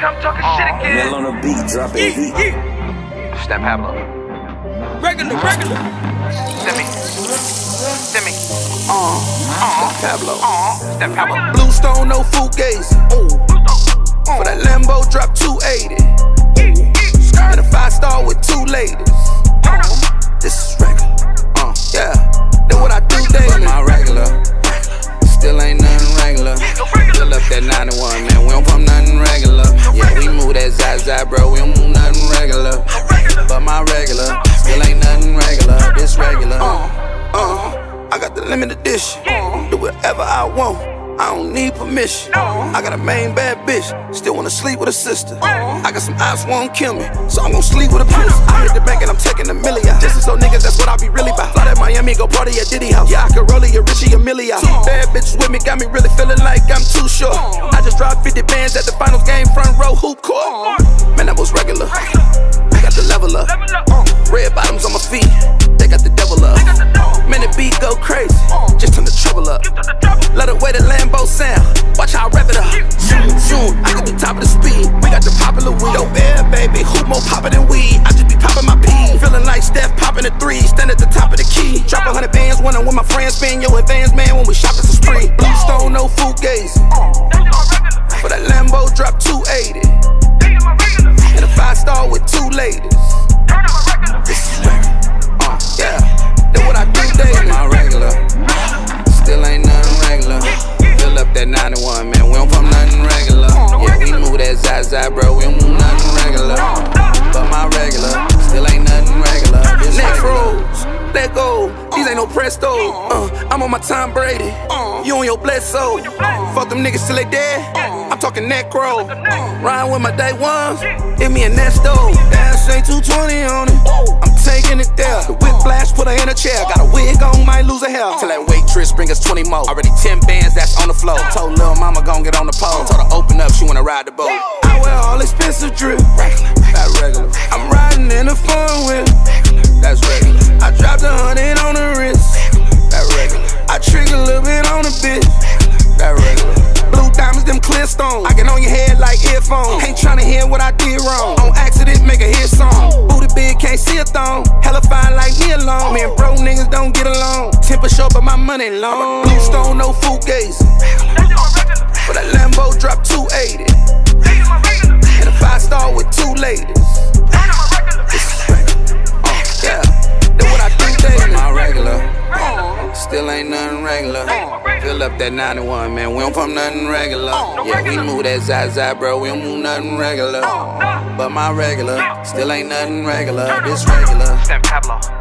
come talking shit again. Mill on the beat, drop it. Snap Pablo. Regular. Send me. Snap Pablo. Bluestone, no fugazi. For that Lambo, drop 280. And a 5-star with 2 ladies. This is regular. Yeah. Then what I do daily. My regular. Still ain't nothing regular. Still up that 91, man. We don't pump nothing regular. Yeah, we move that Zaza, bro. We don't move nothing regular. But my regular, still ain't nothing regular. This regular. I got the limited edition. Do whatever I want. I don't need permission. I got a main bad bitch. Still wanna sleep with a sister. I got some ops won't kill me, so I'm gonna sleep with a pistol. I hit the bank and I'm taking a million. This is so niggas, that's what I be really about. Fly to Miami, go party at Diddy House. Yeah, I could roll a Richie Amelia. Two bad bitches with me got me really feeling like I'm too short. I just dropped 50 bands at the finals game, front row hoop court. Man, that was regular. I got the level up. Red bottoms on my feet. They got the devil up. Man, the beat go crazy. Just turn the trouble up. Let the way the Lambo sound. Watch how I rev it up. Zoom, I got the top of the speed. We got the popular weed. Dope air, baby. Who more poppin' than weed? I just be poppin' my pee. Feeling like Steph poppin' the 3. Stand at the top of the key. Drop 100 bands when I'm with my friends. Spend your advance, man, when we shopping for spree. Bluestone, no fugazi. For that Lambo, drop 280. And a 5-star with 2 ladies. This is regular. Yeah. Then what I do daily. My regular. Still ain't nothing regular. Fill up that 91, man. We don't pump nothing regular. Yeah, we move that Zaza, bro. We don't move nothing regular. But my regular. Still ain't nothing regular. Next rules. Let go. These ain't no presto. I'm on my Tom Brady. You on your Bledsoe. Fuck them niggas till they dead. I'm talking necro. Riding with my day ones. Hit me a Nesto. Dash ain't 220 on it. I'm taking it there. The whip flash, put her in a chair. Got a wig on, might lose a hair. Till that waitress bring us 20 more. Already 10 bands, that's on the floor. Told lil' mama gon' get on the pole. Told her open up, she wanna ride the boat. I wear all expensive drip. That's regular. I'm riding in a fun whip. That's regular. I dropped 100 on the wrist. That's regular. I trick a little bit on the bitch. That's regular. Blue diamonds, them clear stones. I get on your head like earphones. Ain't tryna hear what I did wrong. On accident, make a hit song. Booty big, can't see a thong. Hella fine like me alone. Man, bro, niggas don't get along. Temper short, but my money long. Bluestone, no fugazi. For that Lambo, drop 280. And a 5-star with 2 ladies. This is regular. Yeah. Then what I do daily. My regular. Still ain't nothing regular. Fill up that 91, man. We don't pump nothing regular. Yeah, we move that Zaza, bro. We don't move nothing regular. But my regular. Still ain't nothing regular. This regular. San Pablo.